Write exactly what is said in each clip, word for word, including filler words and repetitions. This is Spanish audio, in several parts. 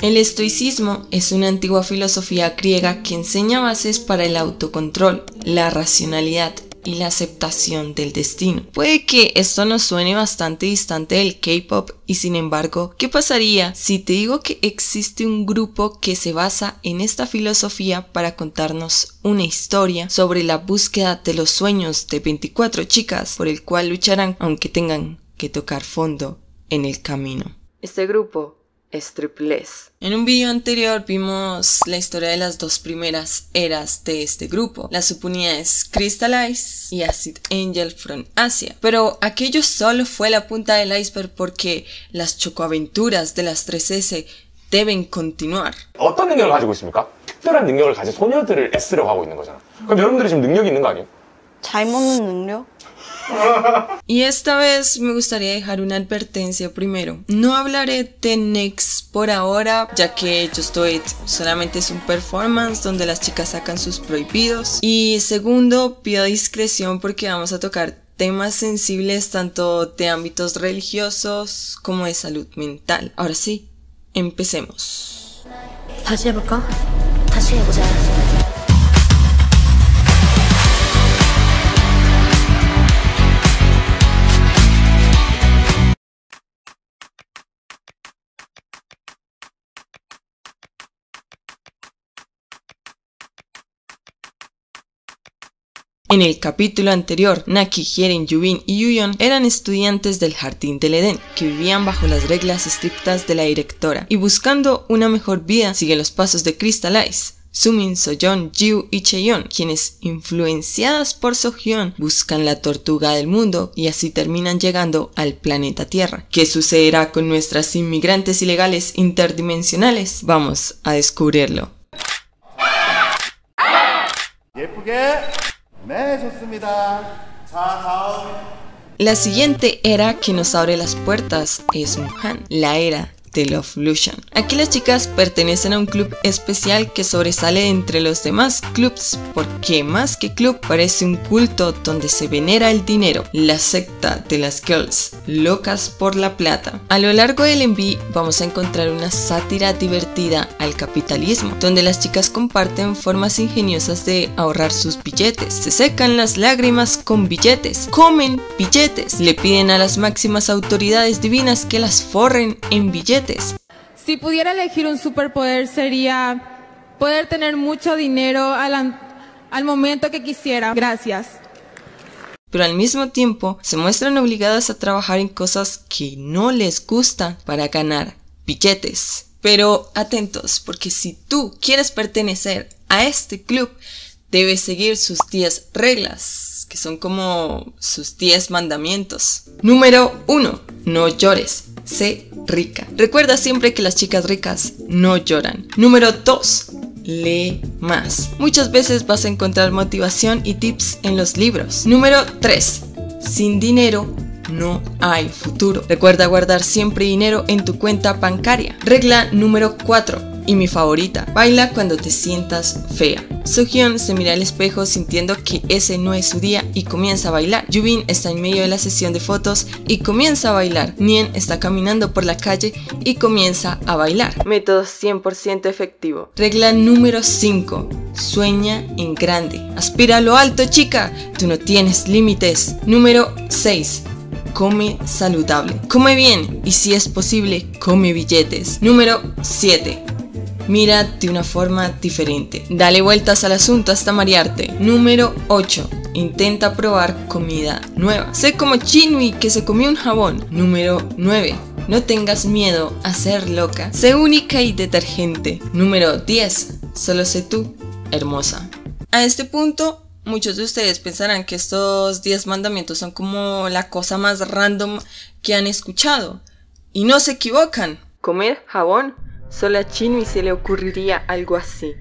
El estoicismo es una antigua filosofía griega que enseña bases para el autocontrol, la racionalidad y la aceptación del destino. Puede que esto nos suene bastante distante del K-pop y sin embargo, ¿qué pasaría si te digo que existe un grupo que se basa en esta filosofía para contarnos una historia sobre la búsqueda de los sueños de veinticuatro chicas por el cual lucharán aunque tengan que tocar fondo en el camino? Este grupo es tripleS. En un video anterior vimos la historia de las dos primeras eras de este grupo, las subunidades Crystal Eyes y Acid Angel from Asia, pero aquello solo fue la punta del iceberg porque las chocoaventuras de las tres ese deben continuar. 어떤 능력을 가지고 있습니까? 특별한 능력을 가진 소녀들을 S라고 하고 있는 거잖아. 그럼 여러분들이 지금 능력이 있는 거 아니에요? 잘 먹는 능력? Y esta vez me gustaría dejar una advertencia primero. No hablaré de Next por ahora, ya que Just Do It solamente es un performance donde las chicas sacan sus prohibidos. Y segundo, pido discreción porque vamos a tocar temas sensibles tanto de ámbitos religiosos como de salud mental. Ahora sí, empecemos. En el capítulo anterior, Naki, Hieren, Yubin y Yuyon eran estudiantes del Jardín del Edén, que vivían bajo las reglas estrictas de la directora, y buscando una mejor vida siguen los pasos de Crystal Eyes, Sumin, Soyeon, Jiu y Cheon, quienes, influenciadas por Soyeon, buscan la tortuga del mundo y así terminan llegando al planeta Tierra. ¿Qué sucederá con nuestras inmigrantes ilegales interdimensionales? Vamos a descubrirlo. La siguiente era que nos abre las puertas es Mohan, la era de LOVElution. Aquí las chicas pertenecen a un club especial que sobresale entre los demás clubs porque más que club parece un culto donde se venera el dinero, la secta de las girls locas por la plata. A lo largo del M V vamos a encontrar una sátira divertida al capitalismo, donde las chicas comparten formas ingeniosas de ahorrar sus billetes, se secan las lágrimas con billetes, comen billetes, le piden a las máximas autoridades divinas que las forren en billetes. Si pudiera elegir un superpoder sería poder tener mucho dinero al, al momento que quisiera. Gracias. Pero al mismo tiempo se muestran obligadas a trabajar en cosas que no les gustan para ganar billetes. Pero atentos, porque si tú quieres pertenecer a este club, debes seguir sus diez reglas, que son como sus diez mandamientos. Número uno. No llores. Sé rica. Recuerda siempre que las chicas ricas no lloran. Número dos. Lee más. Muchas veces vas a encontrar motivación y tips en los libros. Número tres. Sin dinero no hay futuro. Recuerda guardar siempre dinero en tu cuenta bancaria. Regla número cuatro. Y mi favorita, baila cuando te sientas fea. Soyeon se mira al espejo sintiendo que ese no es su día y comienza a bailar. Yubin está en medio de la sesión de fotos y comienza a bailar. Nien está caminando por la calle y comienza a bailar. Método cien por ciento efectivo. Regla número cinco. Sueña en grande. Aspira a lo alto, chica. Tú no tienes límites. Número seis. Come saludable. Come bien y si es posible, come billetes. Número siete. Mira de una forma diferente. Dale vueltas al asunto hasta marearte. Número ocho. Intenta probar comida nueva. Sé como Chinui que se comió un jabón. Número nueve. No tengas miedo a ser loca. Sé única y detergente. Número diez. Solo sé tú, hermosa. A este punto, muchos de ustedes pensarán que estos diez mandamientos son como la cosa más random que han escuchado. Y no se equivocan. Comer jabón. Solo a Chinui se le ocurriría algo así.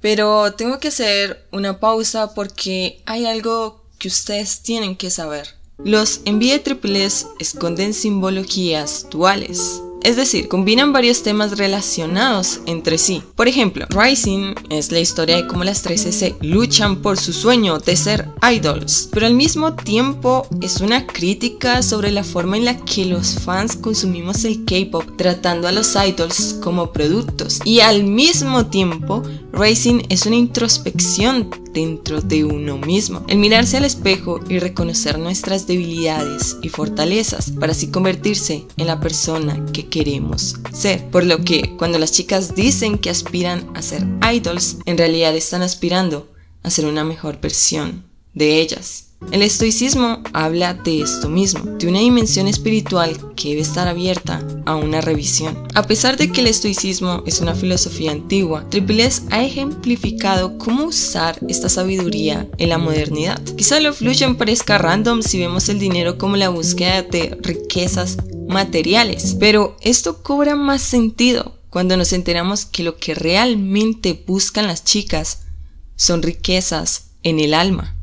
Pero tengo que hacer una pausa porque hay algo que ustedes tienen que saber. Los M V de tripleS esconden simbologías duales. Es decir, combinan varios temas relacionados entre sí. Por ejemplo, Rising es la historia de cómo las trece C luchan por su sueño de ser idols, pero al mismo tiempo es una crítica sobre la forma en la que los fans consumimos el K-pop, tratando a los idols como productos. Y al mismo tiempo, Racing es una introspección dentro de uno mismo, el mirarse al espejo y reconocer nuestras debilidades y fortalezas para así convertirse en la persona que queremos ser. Por lo que cuando las chicas dicen que aspiran a ser idols, en realidad están aspirando a ser una mejor versión de ellas. El estoicismo habla de esto mismo, de una dimensión espiritual que debe estar abierta a una revisión. A pesar de que el estoicismo es una filosofía antigua, tripleS ha ejemplificado cómo usar esta sabiduría en la modernidad. Quizá LOVElution parezca random si vemos el dinero como la búsqueda de riquezas materiales, pero esto cobra más sentido cuando nos enteramos que lo que realmente buscan las chicas son riquezas en el alma.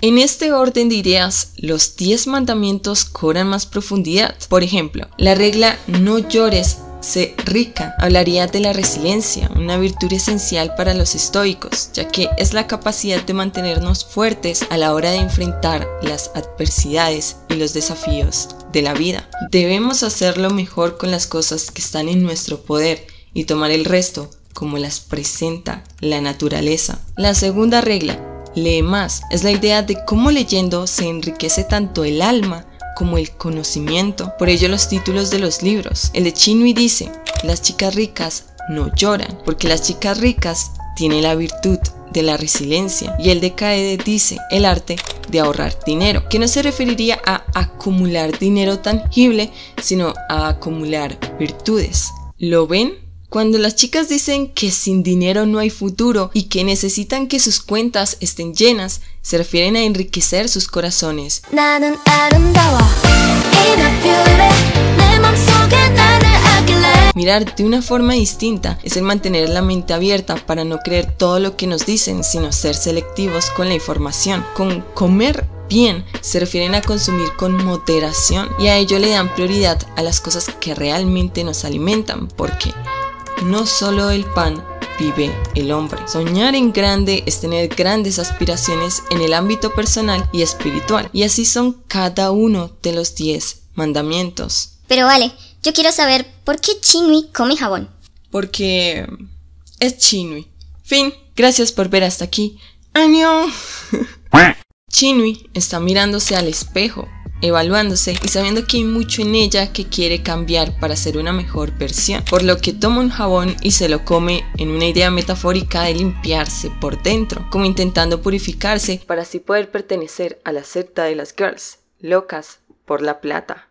En este orden de ideas, los diez mandamientos cobran más profundidad. Por ejemplo, la regla no llores, sé rica hablaría de la resiliencia, una virtud esencial para los estoicos, ya que es la capacidad de mantenernos fuertes a la hora de enfrentar las adversidades y los desafíos de la vida. Debemos hacerlo mejor con las cosas que están en nuestro poder y tomar el resto como las presenta la naturaleza. La segunda regla, lee más, es la idea de cómo leyendo se enriquece tanto el alma como el conocimiento. Por ello los títulos de los libros. El de Chinui dice, las chicas ricas no lloran, porque las chicas ricas tienen la virtud de la resiliencia. Y el de Kaede dice, el arte de ahorrar dinero, que no se referiría a acumular dinero tangible, sino a acumular virtudes. ¿Lo ven? Cuando las chicas dicen que sin dinero no hay futuro y que necesitan que sus cuentas estén llenas, se refieren a enriquecer sus corazones. Mirar de una forma distinta es el mantener la mente abierta para no creer todo lo que nos dicen, sino ser selectivos con la información. Con comer bien se refieren a consumir con moderación, y a ello le dan prioridad a las cosas que realmente nos alimentan, porque no solo el pan vive el hombre. Soñar en grande es tener grandes aspiraciones en el ámbito personal y espiritual. Y así son cada uno de los diez mandamientos. Pero vale, yo quiero saber por qué Chinui come jabón. Porque es Chinui. Fin. Gracias por ver hasta aquí. ¡Año! Chinui está mirándose al espejo, evaluándose y sabiendo que hay mucho en ella que quiere cambiar para ser una mejor versión, por lo que toma un jabón y se lo come en una idea metafórica de limpiarse por dentro, como intentando purificarse para así poder pertenecer a la secta de las girls, locas por la plata.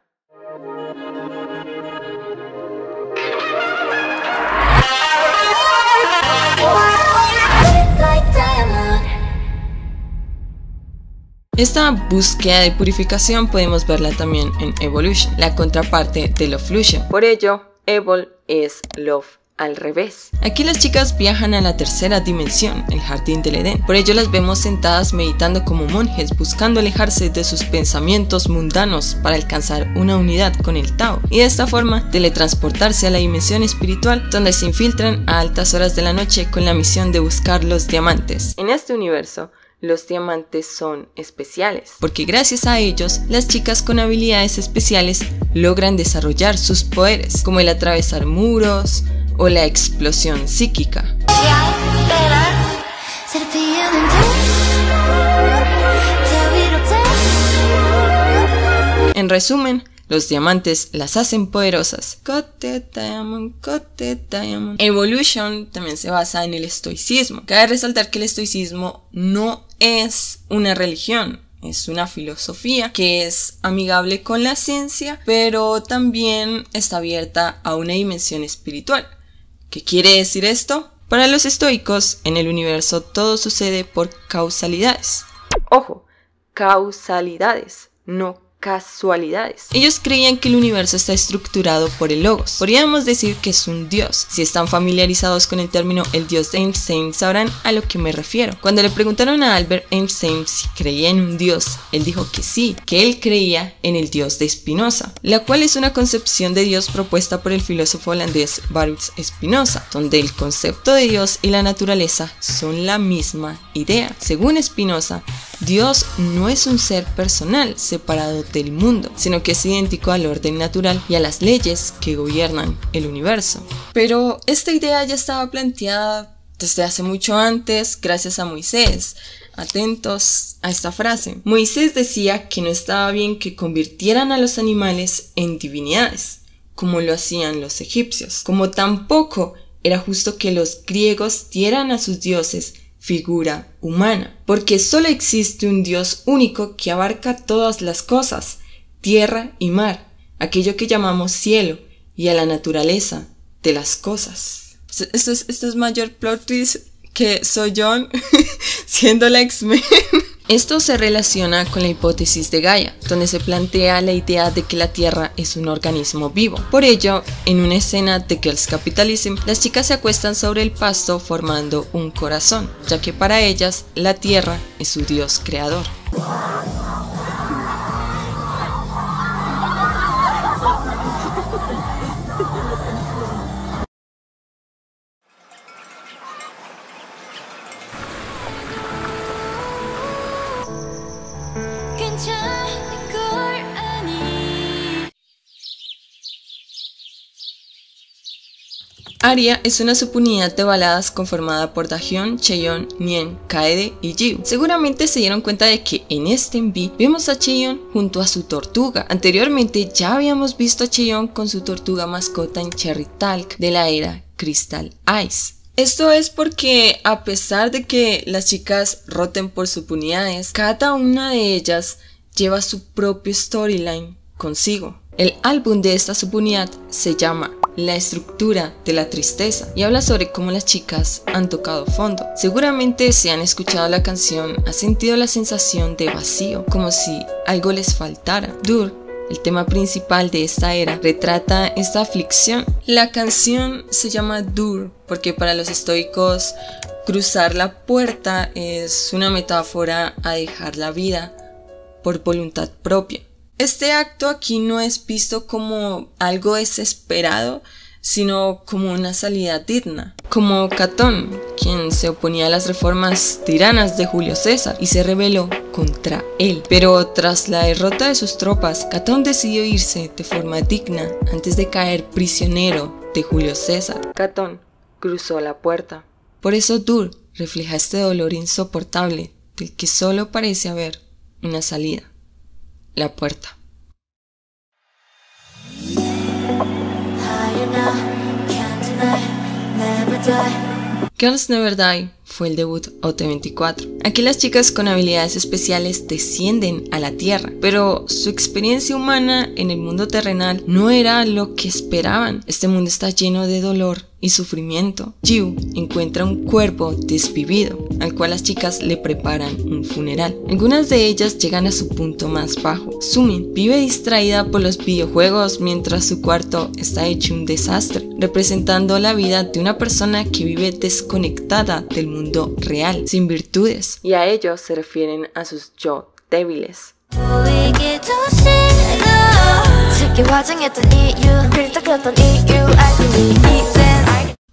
Esta búsqueda de purificación podemos verla también en Evolution, la contraparte de LOVElution. Por ello, Evol es Love al revés. Aquí las chicas viajan a la tercera dimensión, el jardín del Edén. Por ello las vemos sentadas meditando como monjes, buscando alejarse de sus pensamientos mundanos para alcanzar una unidad con el Tao, y de esta forma teletransportarse a la dimensión espiritual, donde se infiltran a altas horas de la noche con la misión de buscar los diamantes. En este universo, los diamantes son especiales, porque gracias a ellos, las chicas con habilidades especiales logran desarrollar sus poderes, como el atravesar muros o la explosión psíquica. En resumen, los diamantes las hacen poderosas. Got the diamond, got the diamond. Evolution también se basa en el estoicismo. Cabe resaltar que el estoicismo no es una religión, es una filosofía que es amigable con la ciencia, pero también está abierta a una dimensión espiritual. ¿Qué quiere decir esto? Para los estoicos, en el universo todo sucede por causalidades. Ojo, causalidades, no causalidades. casualidades. Ellos creían que el universo está estructurado por el logos. Podríamos decir que es un dios. Si están familiarizados con el término el dios de Einstein, sabrán a lo que me refiero. Cuando le preguntaron a Albert Einstein si creía en un dios, él dijo que sí, que él creía en el dios de Spinoza, la cual es una concepción de dios propuesta por el filósofo holandés Baruch Spinoza, donde el concepto de dios y la naturaleza son la misma idea. Según Spinoza, Dios no es un ser personal separado del mundo, sino que es idéntico al orden natural y a las leyes que gobiernan el universo. Pero esta idea ya estaba planteada desde hace mucho antes, gracias a Moisés. Atentos a esta frase. Moisés decía que no estaba bien que convirtieran a los animales en divinidades, como lo hacían los egipcios, como tampoco era justo que los griegos dieran a sus dioses figura humana, porque solo existe un Dios único que abarca todas las cosas, tierra y mar, aquello que llamamos cielo, y a la naturaleza de las cosas. Esto es, esto es mayor plot twist que Soy John siendo la X-Men. Esto se relaciona con la hipótesis de Gaia, donde se plantea la idea de que la Tierra es un organismo vivo. Por ello, en una escena de Girls Capitalism, las chicas se acuestan sobre el pasto formando un corazón, ya que para ellas la Tierra es su dios creador. Aria es una subunidad de baladas conformada por Dahyun, Chaeyeon, Nien, Kaede y Jiu. Seguramente se dieron cuenta de que en este M V vemos a Chaeyeon junto a su tortuga. Anteriormente ya habíamos visto a Chaeyeon con su tortuga mascota en Cherry Talk de la era Crystal Eyes. Esto es porque a pesar de que las chicas roten por subunidades, cada una de ellas lleva su propio storyline consigo. El álbum de esta subunidad se llama La estructura de la tristeza y habla sobre cómo las chicas han tocado fondo. Seguramente si han escuchado la canción han sentido la sensación de vacío, como si algo les faltara. Door, el tema principal de esta era, retrata esta aflicción. La canción se llama Door porque para los estoicos cruzar la puerta es una metáfora a dejar la vida por voluntad propia. Este acto aquí no es visto como algo desesperado, sino como una salida digna. Como Catón, quien se oponía a las reformas tiranas de Julio César y se rebeló contra él. Pero tras la derrota de sus tropas, Catón decidió irse de forma digna antes de caer prisionero de Julio César. Catón cruzó la puerta. Por eso Dur refleja este dolor insoportable del que solo parece haber una salida. La puerta. Girls Never Die fue el debut O T veinticuatro. Aquí las chicas con habilidades especiales descienden a la Tierra, pero su experiencia humana en el mundo terrenal no era lo que esperaban. Este mundo está lleno de dolor y sufrimiento. Jiu encuentra un cuerpo desvivido, al cual las chicas le preparan un funeral. Algunas de ellas llegan a su punto más bajo. Sumin vive distraída por los videojuegos mientras su cuarto está hecho un desastre, representando la vida de una persona que vive desconectada del mundo real, sin virtudes. Y a ellos se refieren a sus yo débiles.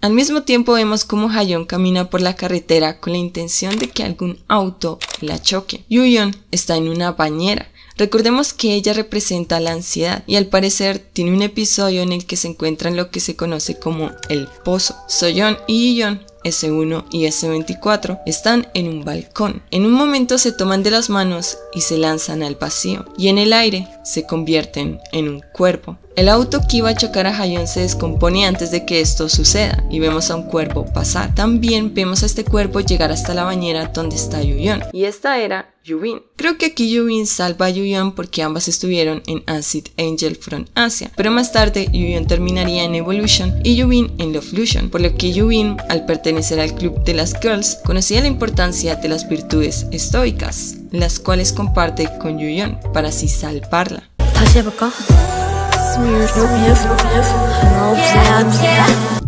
Al mismo tiempo vemos cómo Hayon camina por la carretera con la intención de que algún auto la choque. Yuyeon está en una bañera. Recordemos que ella representa la ansiedad y al parecer tiene un episodio en el que se encuentran lo que se conoce como el pozo. Soyeon y Yeon, S uno y S veinticuatro, están en un balcón. En un momento se toman de las manos y se lanzan al vacío, y en el aire se convierten en un cuerpo. El auto que iba a chocar a Hayon se descompone antes de que esto suceda y vemos a un cuerpo pasar. También vemos a este cuerpo llegar hasta la bañera donde está Yuyeon, y esta era Yubin. Creo que aquí Yubin salva a Yuyeon porque ambas estuvieron en Acid Angel from Asia, pero más tarde Yuyeon terminaría en Evolution y Yubin en LOVElution, por lo que Yubin, al pertenecer al club de las girls, conocía la importancia de las virtudes estoicas, las cuales comparte con Yuyeon para así salvarla.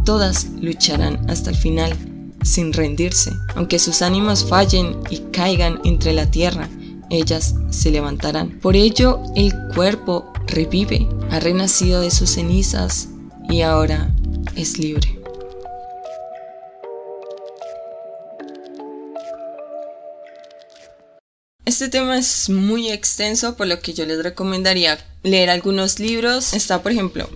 Todas lucharán hasta el final, sin rendirse. Aunque sus ánimos fallen y caigan entre la tierra, ellas se levantarán. Por ello, el cuerpo revive, ha renacido de sus cenizas y ahora es libre. Este tema es muy extenso, por lo que yo les recomendaría leer algunos libros. Está, por ejemplo,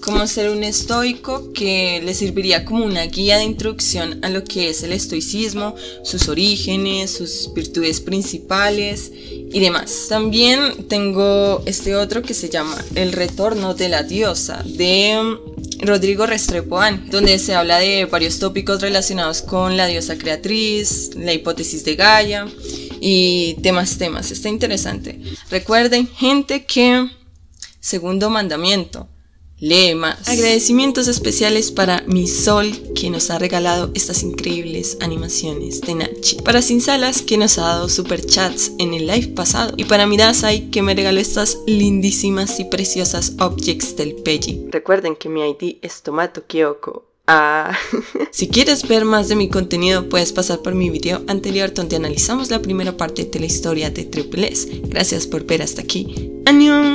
Cómo ser un estoico, que les serviría como una guía de introducción a lo que es el estoicismo, sus orígenes, sus virtudes principales y demás. También tengo este otro que se llama El retorno de la diosa, de Rodrigo Restrepo Ángel, donde se habla de varios tópicos relacionados con la diosa creatriz, la hipótesis de Gaia y temas, temas. Está interesante. Recuerden, gente, que segundo mandamiento, lee más. Agradecimientos especiales para Mi Sol, que nos ha regalado estas increíbles animaciones de Nachi. Para Sinsalas, que nos ha dado superchats en el live pasado. Y para Mirasai, que me regaló estas lindísimas y preciosas objects del Peggy. Recuerden que mi I D es Tomato Kyoko. Ah. Si quieres ver más de mi contenido, puedes pasar por mi video anterior donde analizamos la primera parte de la historia de tripleS. Gracias por ver hasta aquí. ¡Annyeong!